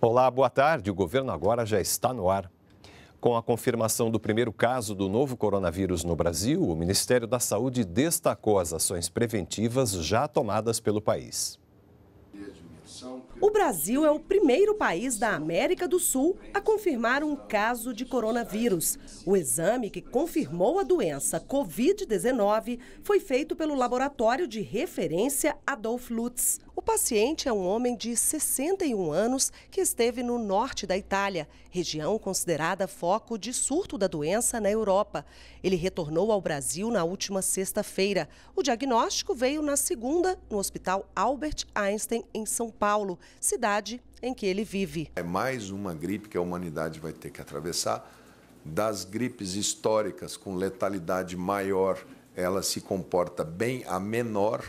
Olá, boa tarde. O Governo Agora já está no ar. Com a confirmação do primeiro caso do novo coronavírus no Brasil, o Ministério da Saúde destacou as ações preventivas já tomadas pelo país. O Brasil é o primeiro país da América do Sul a confirmar um caso de coronavírus. O exame que confirmou a doença Covid-19 foi feito pelo laboratório de referência Adolf Lutz. O paciente é um homem de 61 anos que esteve no norte da Itália, região considerada foco de surto da doença na Europa. Ele retornou ao Brasil na última sexta-feira. O diagnóstico veio na segunda, no Hospital Albert Einstein, em São Paulo, cidade em que ele vive. É mais uma gripe que a humanidade vai ter que atravessar. Das gripes históricas com letalidade maior, ela se comporta bem a menor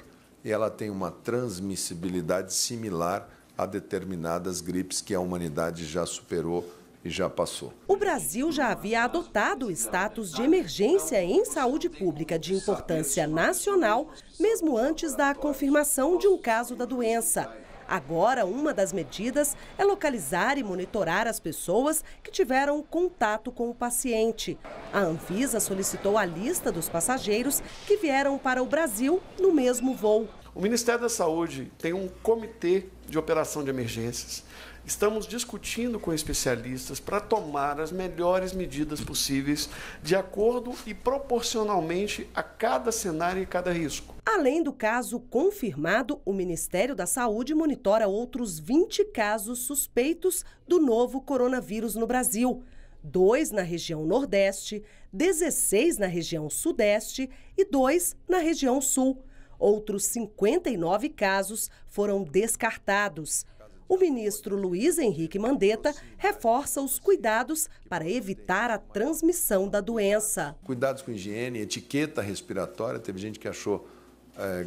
e ela tem uma transmissibilidade similar a determinadas gripes que a humanidade já superou e já passou. O Brasil já havia adotado o status de emergência em saúde pública de importância nacional, mesmo antes da confirmação de um caso da doença. Agora, uma das medidas é localizar e monitorar as pessoas que tiveram contato com o paciente. A Anvisa solicitou a lista dos passageiros que vieram para o Brasil no mesmo voo. O Ministério da Saúde tem um comitê de operação de emergências. Estamos discutindo com especialistas para tomar as melhores medidas possíveis de acordo e proporcionalmente a cada cenário e cada risco. Além do caso confirmado, o Ministério da Saúde monitora outros 20 casos suspeitos do novo coronavírus no Brasil. 2 na região Nordeste, 16 na região Sudeste e 2 na região Sul. Outros 59 casos foram descartados. O ministro Luiz Henrique Mandetta reforça os cuidados para evitar a transmissão da doença. Cuidados com higiene, etiqueta respiratória, teve gente que achou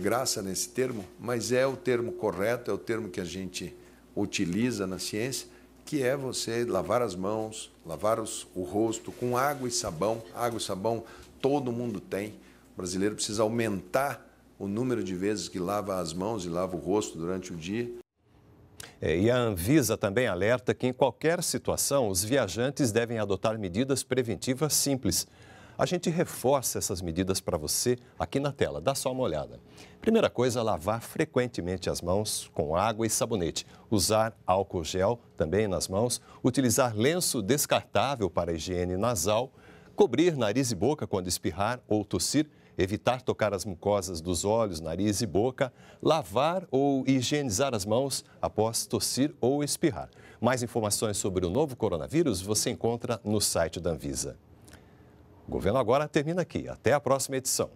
graça nesse termo, mas é o termo correto, é o termo que a gente utiliza na ciência, que é você lavar as mãos, lavar o rosto com água e sabão. Água e sabão todo mundo tem. O brasileiro precisa aumentar o número de vezes que lava as mãos e lava o rosto durante o dia. E a Anvisa também alerta que, em qualquer situação, os viajantes devem adotar medidas preventivas simples. A gente reforça essas medidas para você aqui na tela. Dá só uma olhada. Primeira coisa, lavar frequentemente as mãos com água e sabonete. Usar álcool gel também nas mãos. Utilizar lenço descartável para a higiene nasal. Cobrir nariz e boca quando espirrar ou tossir. Evitar tocar as mucosas dos olhos, nariz e boca, lavar ou higienizar as mãos após tossir ou espirrar. Mais informações sobre o novo coronavírus você encontra no site da Anvisa. O Governo Agora termina aqui. Até a próxima edição.